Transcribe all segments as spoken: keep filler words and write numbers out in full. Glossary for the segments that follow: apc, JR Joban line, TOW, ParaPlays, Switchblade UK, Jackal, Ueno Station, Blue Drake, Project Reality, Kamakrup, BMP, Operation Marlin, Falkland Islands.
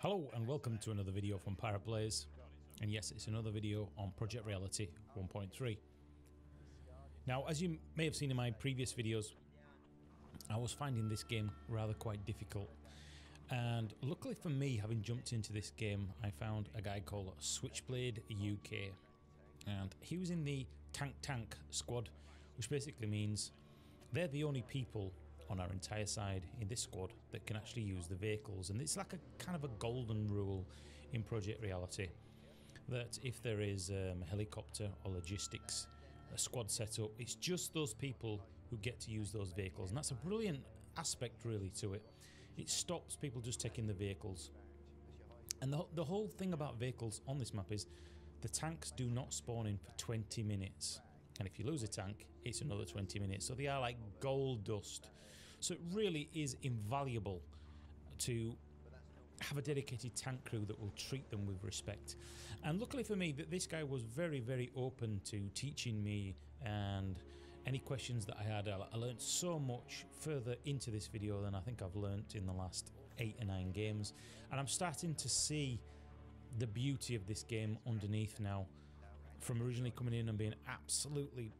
Hello and welcome to another video from ParaPlays, and yes, it's another video on Project Reality one point three. Now, as you may have seen in my previous videos, I was finding this game rather quite difficult, and luckily for me, having jumped into this game, I found a guy called Switchblade U K, and he was in the tank tank squad, which basically means they're the only people on our entire side in this squad that can actually use the vehicles. And it's like a kind of a golden rule in Project Reality that if there is um, helicopter or logistics a squad set up, it's just those people who get to use those vehicles, and that's a brilliant aspect really to it. It stops people just taking the vehicles. And the, the whole thing about vehicles on this map is the tanks do not spawn in for twenty minutes. And if you lose a tank, it's another twenty minutes. So they are like gold dust. So it really is invaluable to have a dedicated tank crew that will treat them with respect. And luckily for me, that this guy was very, very open to teaching me, and any questions that I had, I learned so much further into this video than I think I've learned in the last eight or nine games. And I'm starting to see the beauty of this game underneath now, from originally coming in and being absolutely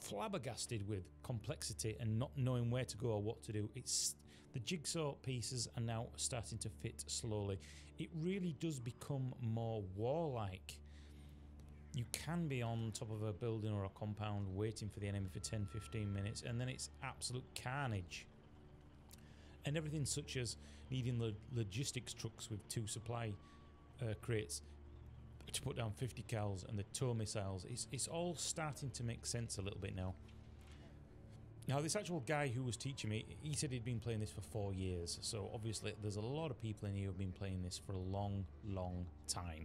flabbergasted with complexity and not knowing where to go or what to do. It's the jigsaw pieces are now starting to fit slowly. It really does become more warlike. You can be on top of a building or a compound waiting for the enemy for ten fifteen minutes, and then it's absolute carnage. And everything such as needing the logistics trucks with two supply uh, crates to put down fifty cals and the TOW missiles, it's, it's all starting to make sense a little bit now. Now, this actual guy who was teaching me, he said he'd been playing this for four years, so obviously there's a lot of people in here who've been playing this for a long, long time.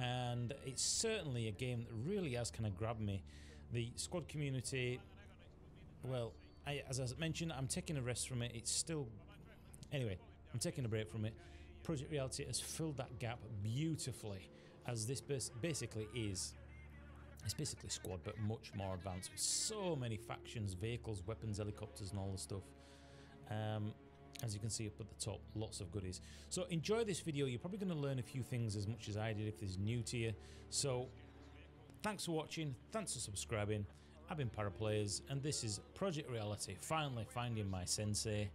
And it's certainly a game that really has kind of grabbed me. The squad community, well, I, as I mentioned, I'm taking a rest from it. It's still... Anyway, I'm taking a break from it. Project Reality has filled that gap beautifully, as this basically is. It's basically squad, but much more advanced, with so many factions, vehicles, weapons, helicopters and all the stuff. Um, as you can see up at the top, lots of goodies. So enjoy this video. You're probably going to learn a few things as much as I did if this is new to you. So thanks for watching, thanks for subscribing. I've been ParaPlays, and this is Project Reality, finally finding my sensei.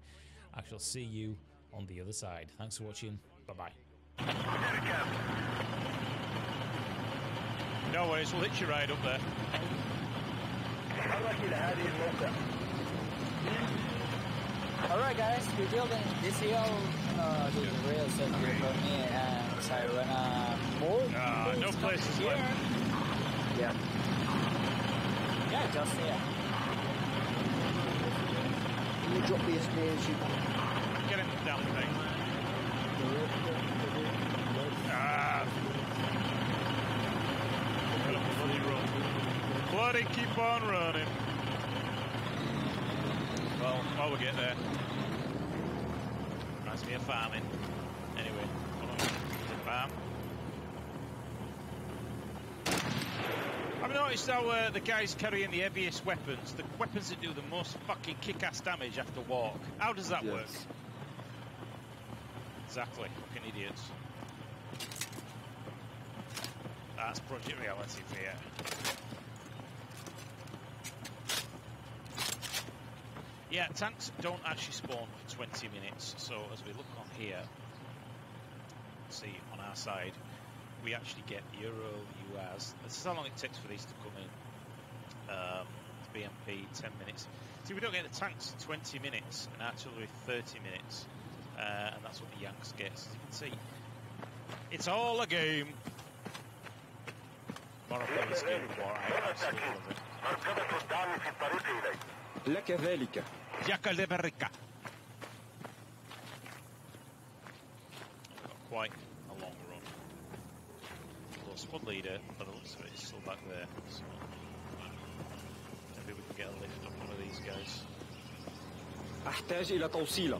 I shall see you on the other side. Thanks for watching. Bye-bye. No way, it's literally right up there. I'd like you to have it local. Alright guys, we're building this here, uh, the rail system for me, and so I wanna move. Ah, no places left. Yeah. Yeah, just here. Can you drop the as you can? Get him down the thing. Ah! Bloody run. Bloody keep on running. Well, while we get there. Reminds me of farming. Anyway, hold on. Is it farm? I've noticed how uh, the guys carrying the heaviest weapons, the weapons that do the most fucking kick-ass damage have to walk. How does that yes. work? Exactly, fucking idiots. That's Project Reality for you. Yeah, tanks don't actually spawn for twenty minutes, so as we look on here, see on our side, we actually get Euro, U S. This is how long it takes for these to come in. Um, B M P, ten minutes. See, we don't get the tanks in twenty minutes, and artillery thirty minutes. Uh, and that's what the Yanks gets, as you can see. It's all a game. Morocco is game of war, I absolutely love it. Lekevelica. Jackal de Verica. We've got quite a long run. Although squad leader, by the looks of it, is still back there. So maybe we can get a lift on one of these guys. أحتاج إلى توصيلة.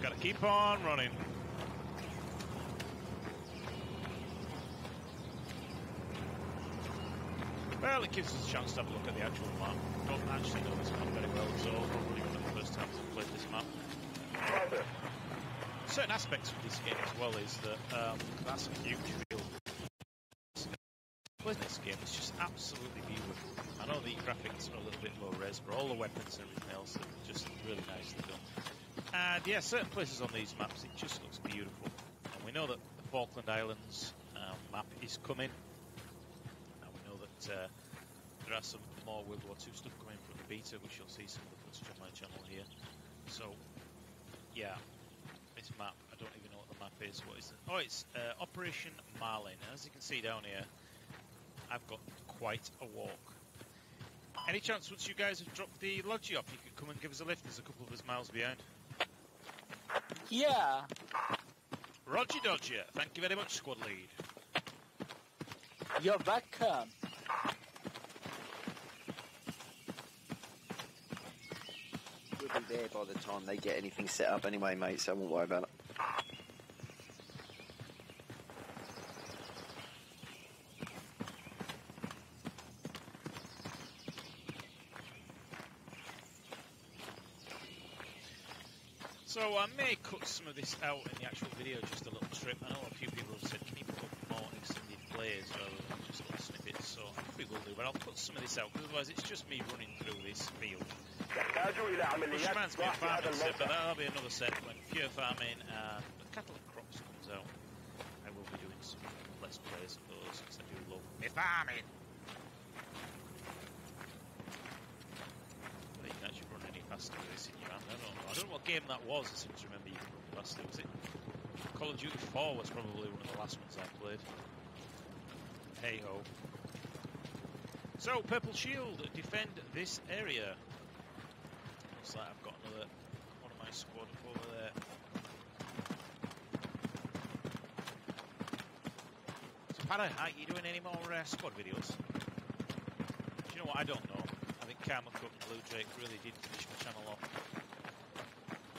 Gotta keep on running. Well, Apparently it gives us a chance to have a look at the actual map. Don't actually know this map very well, so I'm only one of the first times I've played this map. Roger. Certain aspects of this game as well is that um, that's a huge field. Playing this game is just absolutely beautiful. I know the graphics are a little bit low res, but all the weapons and everything else are just really nicely done. And yeah, certain places on these maps, it just looks beautiful. And we know that the Falkland Islands um, map is coming. And we know that uh, there are some more World War Two stuff coming from the beta, which you'll see some of the footage on my channel here. So, yeah, this map, I don't even know what the map is. What is it? Oh, it's uh, Operation Marlin. As you can see down here, I've got quite a walk. Any chance once you guys have dropped the lodgy up, you could come and give us a lift? There's a couple of us miles behind. Yeah. Roger Dodger, thank you very much, squad lead. You're welcome. We'll be there by the time they get anything set up anyway, mate, so I won't worry about it. So I may cut some of this out in the actual video, just a little strip. I know a few people have said, can you put more extended plays rather than just little snippets, so we will do, but I'll cut some of this out, because otherwise it's just me running through this field. Which reminds me of farming, set, but that'll be another set when pure farming and the cattle and crops comes out. I will be doing some let's plays of those, because I do love me farming. But you can actually run any faster with this in your hand, I don't know. I don't know what game that was, I seem to remember you from last year, was it? Call of Duty four was probably one of the last ones I played. Hey-ho. So, Purple Shield, defend this area. Looks like I've got another one of my squad over there. So, Para, are you doing any more uh, squad videos? Do you know what, I don't know. I think Kamakrup and Blue Drake really did finish my channel off.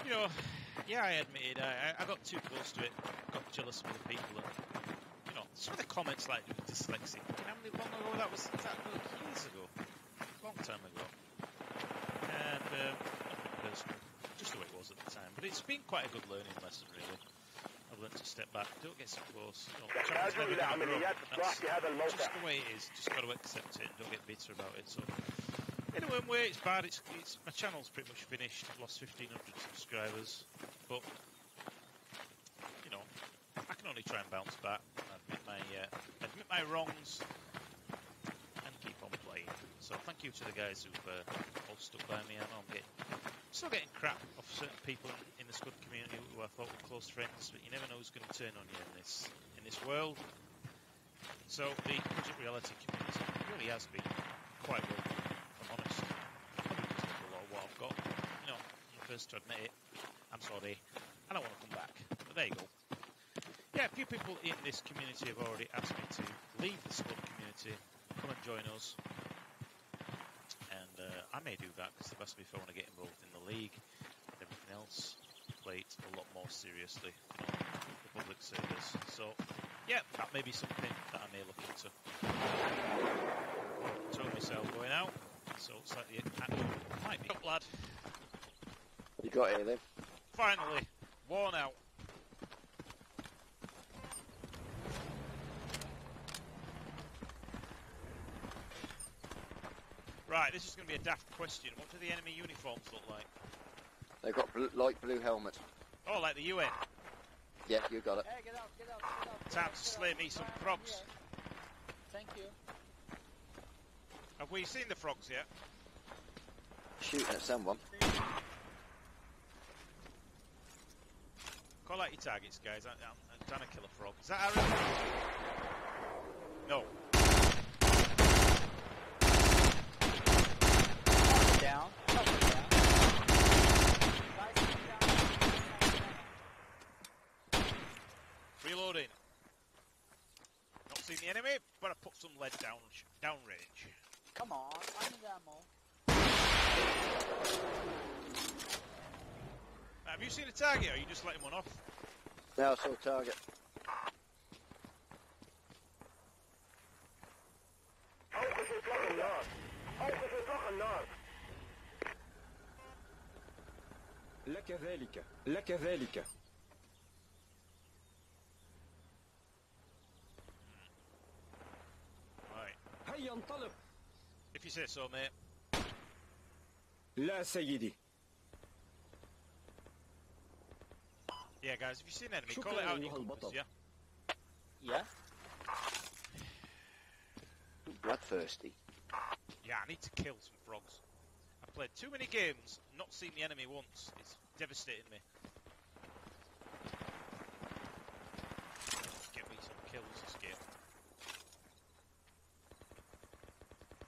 You know, yeah, I admitted, I, I got too close to it, got jealous of the people, and, you know, some of the comments like dyslexic, you know, how many long ago that was, that was years ago, a long time ago, and um, nothing personal, just the way it was at the time, but it's been quite a good learning lesson, really. I've learned to step back, don't get so close, don't that's just the way it is, just got to accept it, don't get bitter about it, so... In a one way, it's bad. It's, it's my channel's pretty much finished. I've lost fifteen hundred subscribers, but you know, I can only try and bounce back, admit my uh, admit my wrongs, and keep on playing. So thank you to the guys who've uh, all stuck by me. I know I'm getting, still getting crap off certain people in the squad community who I thought were close friends, but you never know who's going to turn on you in this in this world. So the Project Reality community really has been quite well. To admit it, I'm sorry, I don't want to come back, but there you go. Yeah, a few people in this community have already asked me to leave the squad community, come and join us, and uh, I may do that because they've asked me if I want to get involved in the league and everything else, play it a lot more seriously, you know, the public service. So, yeah, that may be something that I may look into. I told myself going out, so it's like the actual might be up, lad. You got here then. Finally, worn out. Right, this is going to be a daft question. What do the enemy uniforms look like? They've got bl light blue helmets. Oh, like the U N? Yeah, you got it. Hey, get out, get out, get out, get Time out, to slay out. me some frogs. Thank you. Have we seen the frogs yet? Shooting at someone. Call out your targets, guys. I, I, I'm trying to kill a frog. Is that our enemy? No. Down. Reloading. Not seen the enemy, but I put some lead down downrange. Come on, I need ammo. Have you seen a target, or are you just letting one off? No, I saw a target. Oh, لك ذلك لك ذلك right. هيا انطلق. If you say so, mate. لا سيدي. Yeah, guys, if you see an enemy, call it out in your compass, yeah? Yeah? I'm bloodthirsty. Yeah, I need to kill some frogs. I've played too many games, not seen the enemy once. It's devastating me. Get me some kills this game.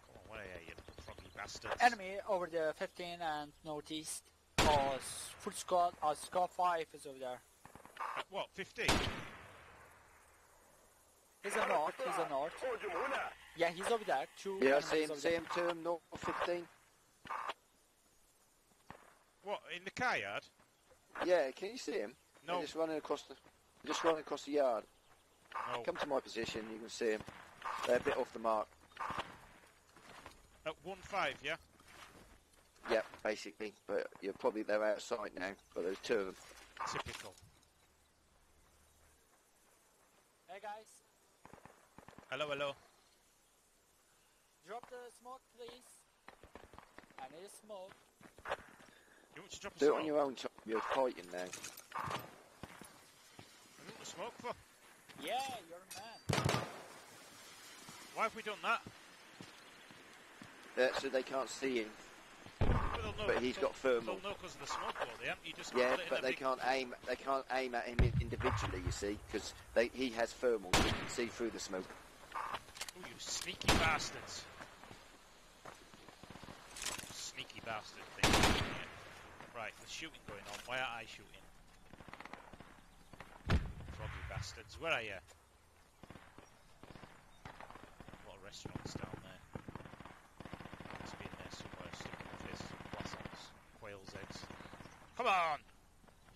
Come on, where are you, you froggy bastards? Enemy over the fifteen and northeast. Or full squad, or squad five is over there. At what, fifteen? He's a north, he's a north. Yeah, he's over there, two. Yeah, same, same term, no, fifteen. What, in the car yard? Yeah, can you see him? No. He's just running across the, just running across the yard. No. Come to my position, you can see him. They're a bit off the mark. At one five, yeah? Yeah, basically, but you're probably they're out of sight now. But there's two of them. Typical. Hey guys. Hello, hello. Drop the smoke, please. I need a smoke. You want to drop a Do smoke? Do it on your own time. You're fighting now. What do you want the smoke for? Yeah, you're a man. Why have we done that? Uh, so they can't see him. But, but he's got thermal. They'll know because of the smoke, though, they haven't. You just yeah, but they can't aim. They can't aim at him individually. You see, because he has thermal. So you can see through the smoke. Oh, you sneaky bastards! Sneaky bastard thing. Right, there's shooting going on. Why aren't I shooting? Froggy bastards, where are you? A lot of restaurants down there. Must be in there somewhere. Sticking with this. Glassons, quail's eggs. Come on!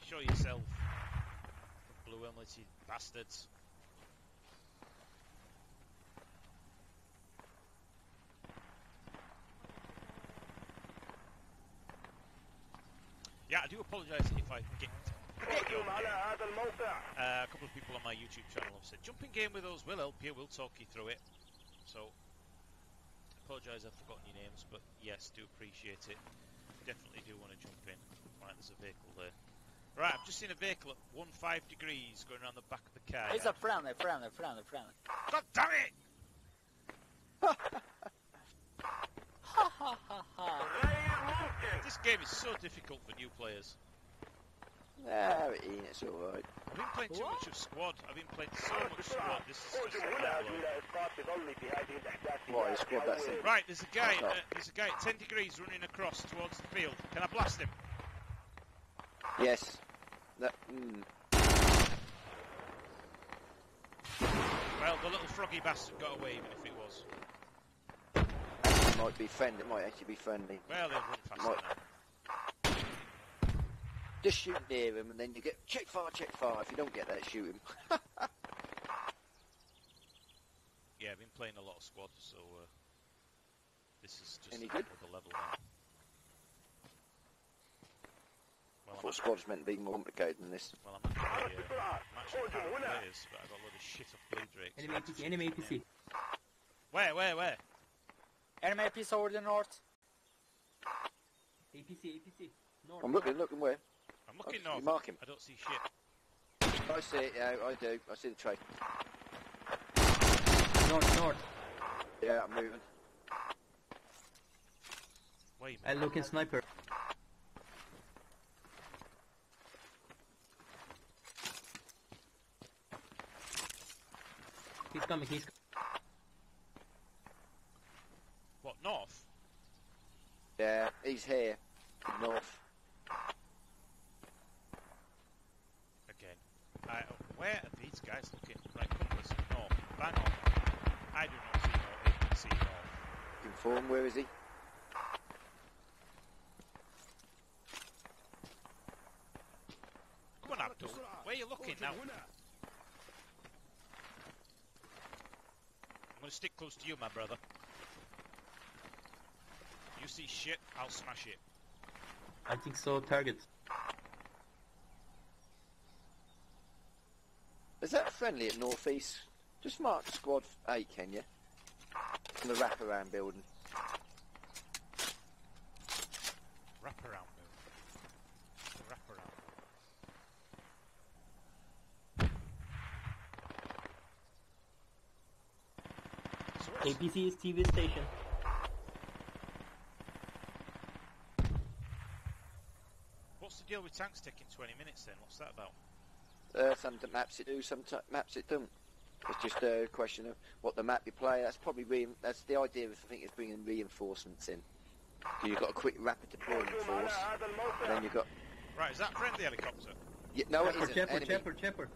Show yourself. Blue helmets, you bastards. Yeah, I do apologise if I get uh, a couple of people on my YouTube channel have said, jump in game with us, we'll help you, we'll talk you through it. So, apologise I've forgotten your names, but yes, do appreciate it. Definitely do want to jump in. Right, there's a vehicle there. Right, I've just seen a vehicle at fifteen degrees going around the back of the car. It's a friendly, friendly, friendly, friendly. God damn it! Ha ha ha ha! This game is so difficult for new players. Nah, it's alright. I've been playing too what? much of squad. I've been playing so much squad. This is just what is squad that's in? Right, there's a guy. Uh, there's a guy at ten degrees running across towards the field. Can I blast him? Yes. That, mm. Well, the little froggy bastard got away, even if it was. It might be friendly, it might actually be friendly. Well, they'll run faster now. Just shoot near him and then you get check fire, check fire. If you don't get that, shoot him. Yeah, I've been playing a lot of squad, so uh, this is just another level now. Well, I thought squad's meant to be more complicated than this. Well, I'm actually uh, matching players, but I got a lot of shit off Blue Drake. Enemy A P C, enemy A P C. Where, where, where? Enemy A P C over the north. A P C, A P C. North. I'm looking, looking where? I'm looking north. You mark him. I don't see shit. I see it, yeah, I do. I see the trade. North, north. Yeah, I'm moving. Wait a minute. I'm looking sniper. He's coming, he's coming. What, north? Yeah, he's here. North. Again. Uh, where are these guys looking? Like, compass, north, bang on. I do not see north, I can see north. Inform, where is he? Come on, Abdul. Where are you looking now? I'm going to stick close to you, my brother. see shit, I'll smash it. I think so, target. Is that friendly at northeast? Just mark squad eight, can you? From the wraparound building. Wraparound building. Wraparound. A P C is T V station. What's the deal with tanks taking twenty minutes then? What's that about? Uh, some maps it do, some maps it don't. It's just a question of what the map you play. That's probably re that's the idea. Of, I think is bringing reinforcements in. So you've got a quick, rapid deployment force, and then you've got. Right, is that friendly helicopter? Yeah, no, it isn't. Chopper, chopper, chopper.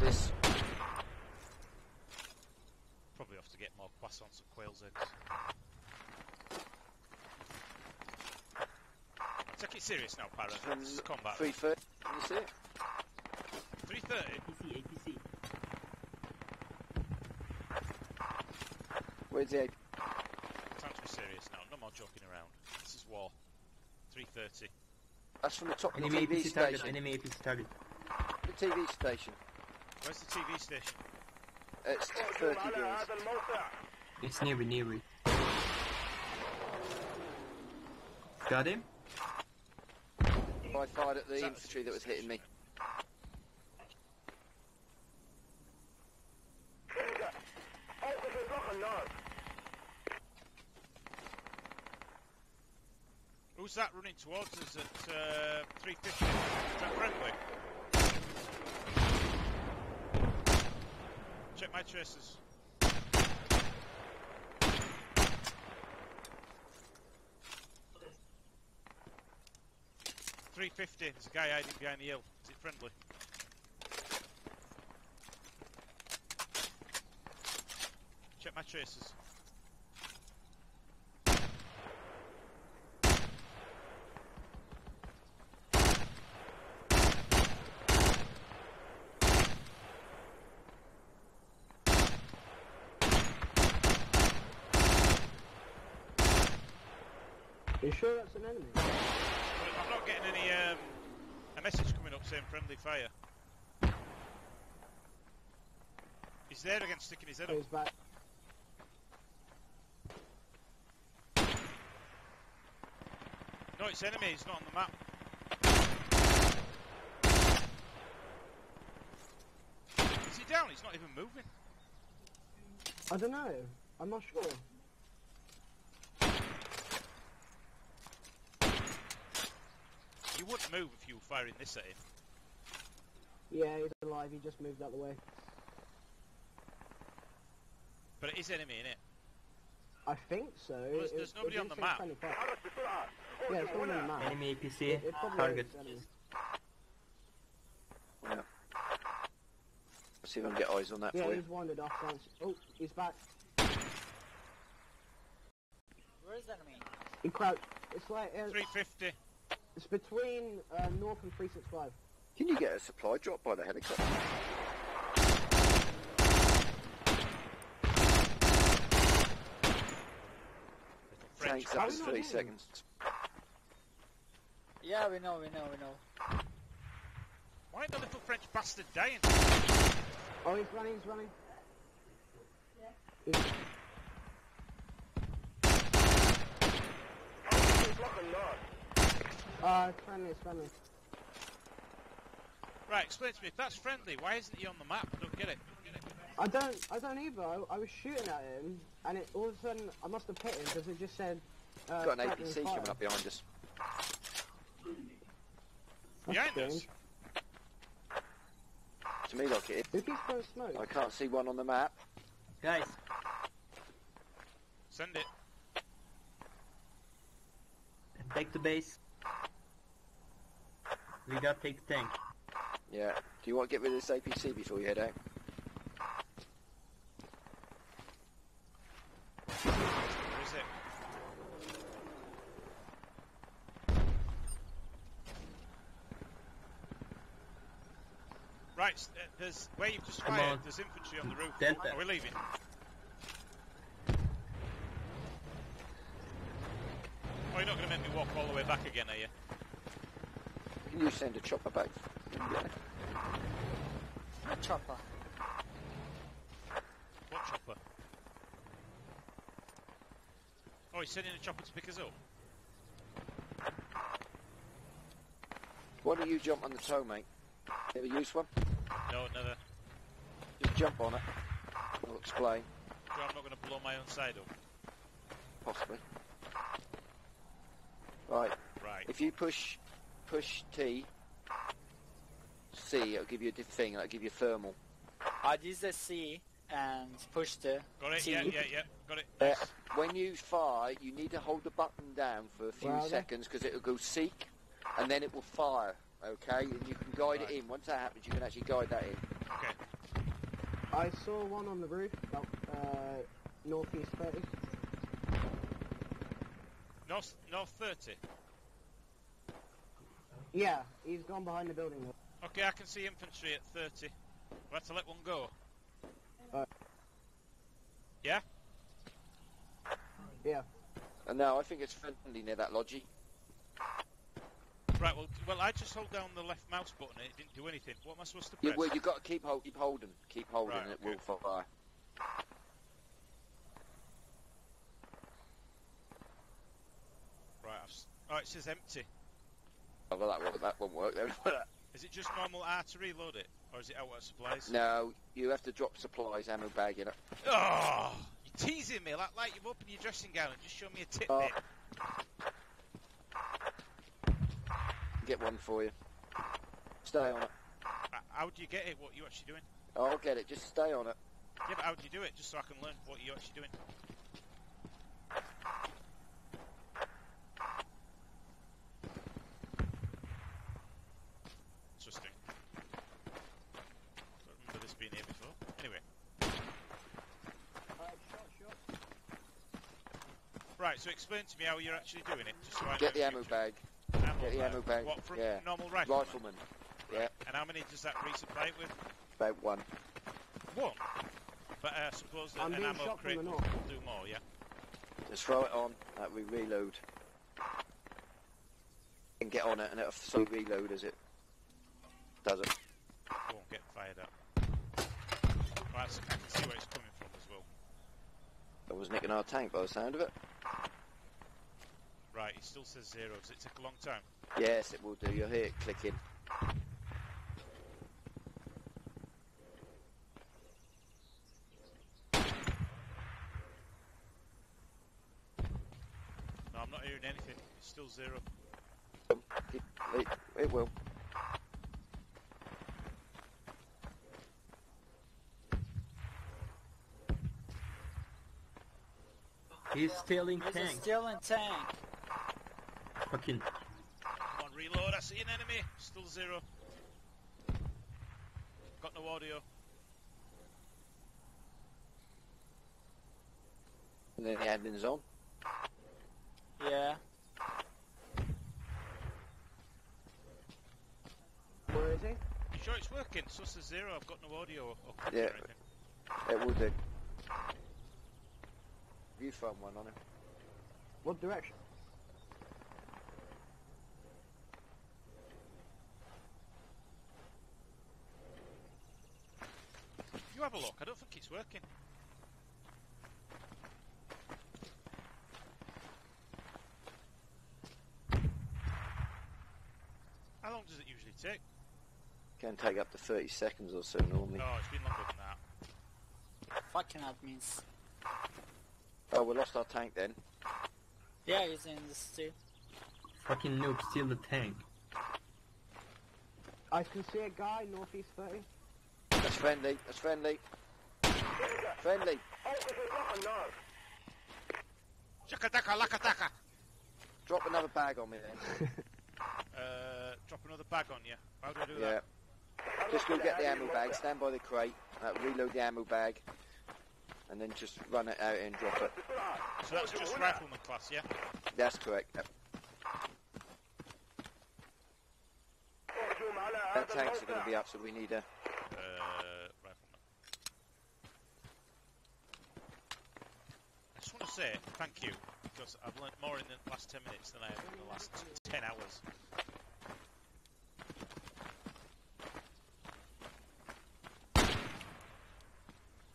This. Probably have to get more croissants and quail's eggs. Take it serious now, Para. This is combat. three thirty. Can you see it? three thirty? A P C, A P C. Where's the A P C? Time to be serious now. No more joking around. This is war. three thirty. That's from the top of the T V station. Target. Enemy A P C target. The T V station. Where's the T V station? It's thirty degrees. It's near me, near me. Got him? I fired at the that infantry that was hitting me. Who's that running towards us at uh, three fifty? Is that friendly? Check my traces. three fifty, there's a guy hiding behind the hill. Is it friendly? Check my traces. Are you sure that's an enemy? I'm not getting any, um, a message coming up saying friendly fire. He's there again, sticking his head up. He's back. No, it's enemy, he's not on the map. Is he down? He's not even moving. I don't know. I'm not sure. He wouldn't move if you were firing this at him. Yeah, he's alive, he just moved out the way. But it is enemy, innit? I think so. Well, there's there's it, nobody it on the map. Yeah, there's nobody on the map. Enemy A P C, it, it target. Yeah. Let's see if I can get eyes on that yeah, for you. Yeah, he's wandered off once. Oh, he's back. Where is enemy? He crouched. It's like... Uh, three fifty. It's between uh, north and three six five. Can you get a supply drop by the helicopter? Tanks up in three seconds. Yeah, we know, we know, we know. Why ain't the little French bastard dying? Oh, he's running, he's running. Yeah. He's... Oh, he's blocking Lord. Uh, it's friendly, it's friendly. Right, explain to me, if that's friendly, why isn't he on the map? I don't get it. Don't get it. I don't, I don't either. I, I was shooting at him, and it all of a sudden, I must have hit him, because it just said... Uh, got an A P C coming up behind us. Behind strange. us? To me, like it is. Who keeps throwing smoke? I can't see one on the map. Guys. Send it. Take the base. We gotta take the tank. Yeah. Do you want to get rid of this A P C before you head out? Where is it? Right, there's where you've just fired, there's infantry on the roof. Are we leaving? Oh, you're not going to make me walk all the way back again, are you? Can you send a chopper back? Yeah. A chopper. What chopper? Oh, he's sending a chopper to pick us up. Why don't you jump on the tow, mate? Ever use one? No, never. Just jump on it. We'll explain. I'm not going to blow my own side up. Possibly. Right. Right. If you push, push T, C, it'll give you a different thing. It'll give you thermal. I'd use the C and push the. Got it. T. Yeah, yeah, yeah. Got it. Uh, yes. When you fire, you need to hold the button down for a few Wilder. seconds because it'll go seek, and then it will fire. Okay, and you can guide right. it in. Once that happens, you can actually guide that in. Okay. I saw one on the roof, about, uh, northeast thirty. North, north thirty? Yeah, he's gone behind the building. Okay, I can see infantry at thirty. We'll have to let one go. Uh, yeah? Yeah. And now I think it's friendly near that lodgy. Right, well, well, I just hold down the left mouse button and it didn't do anything. What am I supposed to press? Yeah, well, you've got to keep, hold, keep holding. Keep holding right, and it okay. will fire. Right, I've... Oh, it says empty. Oh, well, that won't, that won't work then. Is it just normal R to reload it? Or is it out of supplies? No, you have to drop supplies, ammo bag, you know. Oh, you're teasing me like, like you've opened your dressing gown and just show me a tip oh. bit. Get one for you. Stay on it. How do you get it? What are you actually doing? Oh, I'll get it. Just stay on it. Yeah, but how do you do it? Just so I can learn what you're actually doing. Interesting. Don't remember this being here before. Anyway. Right, shot, shot. Right, so explain to me how you're actually doing it. Just so I get the ammo bag. Get the ammo bag. What, from yeah. normal rifleman? Rifleman. Yeah. And how many does that resupply it with? About one. One? But uh, I suppose that I'm an ammo crate will do more, yeah? Just throw it on, that we reload. And get on it and it'll so reload as it does it. Won't get fired up. Right, so I can see where it's coming from as well. That was nicking our tank by the sound of it. Right, it still says zero, does it take a long time? Yes, it will do, you'll hear it clicking. No, I'm not hearing anything, it's still zero. It, it, it will. He's still in tank. He's still in tank. Fucking. Come on, reload. I see an enemy. Still zero. Got no audio. And then the admin's on. Yeah. Where is he? You sure it's working? So it's a zero. I've got no audio or, or yeah. anything. It will do. You found one on him. What direction? You have a look, I don't think it's working. How long does it usually take? Can take up to thirty seconds or so normally. No, it's been longer than that. Fucking admins. Oh, we lost our tank then. Yeah, he's in this too. Fucking noob, steal the tank. I can see a guy, northeast thirty. That's friendly, that's friendly. Friendly. Chakataka, lakataka. Drop another bag on me then. uh, drop another bag on you. How do I do yeah. that? Just go get the ammo bag, stand by the crate, uh, reload the ammo bag, and then just run it out and drop it. So that's just rifleman class, yeah? That's correct. Yep. Our tanks are going to be up, so we need a say thank you, because I've learnt more in the last ten minutes than I have in the last ten hours.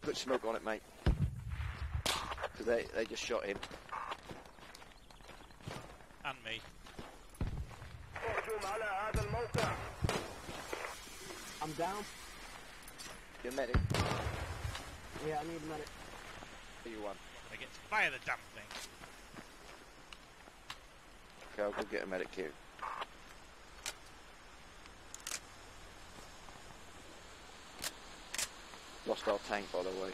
Put smoke on it, mate. Because they, they just shot him. And me. I'm down. You're medic. Yeah, I need a medic. Who you want? I get to fire the damn thing. Okay, I'll go get a medic here. Lost our tank, by the way.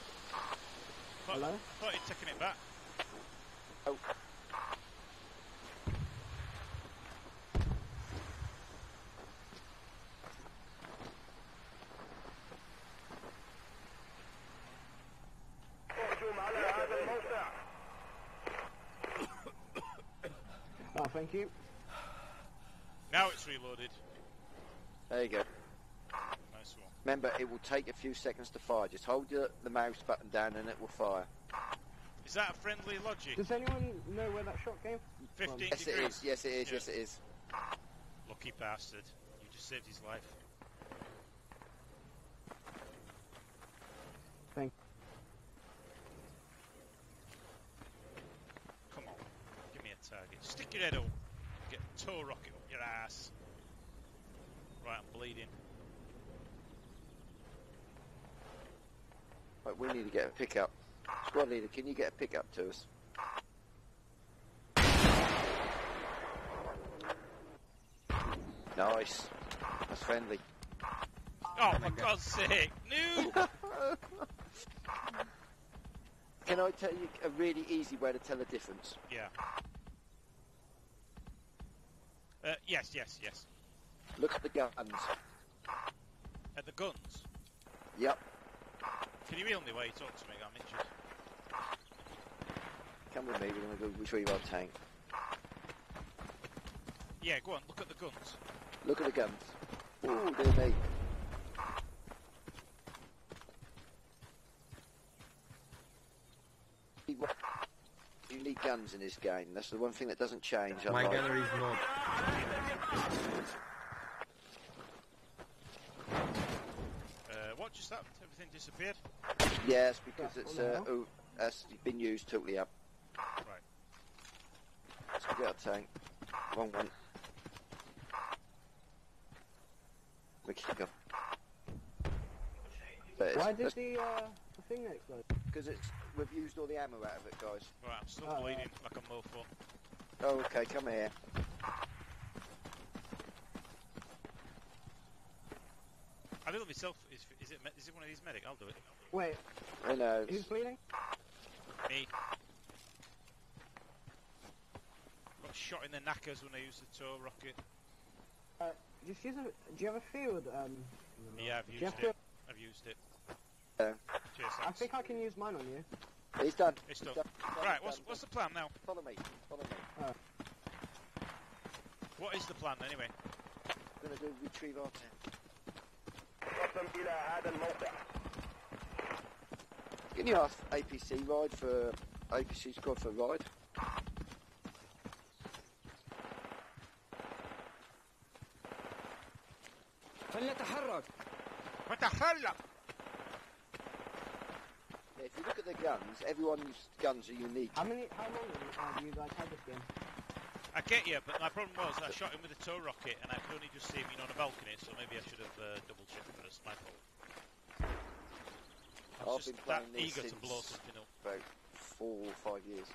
Thought, hello? Thought you'd taken it back. Oh. Oh, thank you. Now it's reloaded. There you go. Nice one. Remember, it will take a few seconds to fire. Just hold the, the mouse button down and it will fire. Is that a friendly logic? Does anyone know where that shot came from? fifteen yes, degrees. It is. Yes, it is. Yeah. Yes, it is. Lucky bastard. You just saved his life. Thank you. Target. Stick your head up. Get a tow rocket up your ass. Right, I'm bleeding. Right, we need to get a pickup. Squad leader, can you get a pickup to us? Nice. That's friendly. Oh, for God's sake. No! Can I tell you a really easy way to tell the difference? Yeah. Uh, yes, yes, yes. Look at the guns. At the guns? Yep. Can you be on the way? Talk to me, I'm interested. Come with me, we're going to go retrieve our tank. Yeah, go on, look at the guns. Look at the guns. Ooh, dear me. You need guns in this game, that's the one thing that doesn't change. My like. Gallery's not. Uh, what just that? Everything disappeared? Yes, because it's uh, oh, that's been used totally up. Right. Let's get our tank. Wrong one. We keep going. Why did the, uh, the thing explode? Because it's we've used all the ammo out of it, guys. Right, I'm still oh, bleeding right. like a mofo. Oh, okay, come here. I do it myself. Is, is it is it one of these medic? I'll do it. Wait. I know. Who's bleeding? Me. Got shot in the knackers when I used the tow rocket. Uh, just use a. Do you have a field? Um, yeah, I've used it. To... I've used it. Yeah. Cheers, I think I can use mine on you. He's done. He's done. He's done. He's done. Right, what's, what's the plan now? Follow me. Follow me. Oh. What is the plan anyway? I'm going to go retrieve our tank. Can you ask A P C ride for A P C squad for a ride? If you look at the guns, everyone's guns are unique. How many? How long have you guys had this game? I get you, but my problem was I shot him with a tow rocket, and I could only just see him on a balcony, so maybe I should have uh, double checked first. My fault. I've just been playing that this eager since to blow something up. About four or five years.